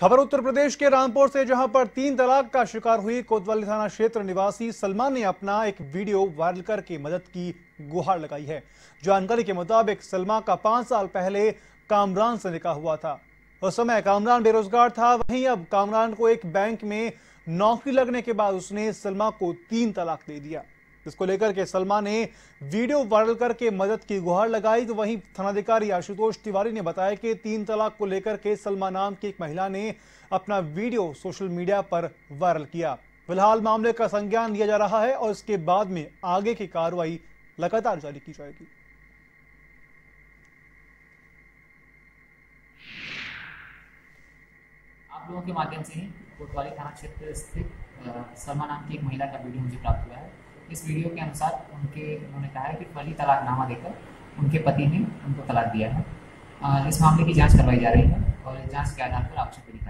खबर उत्तर प्रदेश के रामपुर से, जहां पर तीन तलाक का शिकार हुई कोतवाली थाना क्षेत्र निवासी सलमा ने अपना एक वीडियो वायरल करके मदद की गुहार लगाई है। जानकारी के मुताबिक सलमा का 5 साल पहले कामरान से निकाह हुआ था। उस समय कामरान बेरोजगार था। वहीं अब कामरान को एक बैंक में नौकरी लगने के बाद उसने सलमा को 3 तलाक दे दिया। इसको लेकर के सलमा ने वीडियो वायरल करके मदद की गुहार लगाई। तो वहीं थानाधिकारी आशुतोष तिवारी ने बताया कि 3 तलाक को लेकर के सलमा नाम की एक महिला ने अपना वीडियो सोशल मीडिया पर वायरल किया। फिलहाल मामले का संज्ञान लिया जा रहा है और इसके बाद में आगे की कार्रवाई लगातार जारी की जाएगी। आप लोगों के माध्यम से कोतवाली थाना क्षेत्र स्थित सलमा नाम की एक महिला का वीडियो मुझे प्राप्त हुआ है। इस वीडियो के अनुसार उन्होंने कहा है कि फर्जी तलाकनामा देकर उनके पति ने उनको तलाक दिया है। इस मामले की जांच करवाई जा रही है और जांच के आधार पर आवश्यक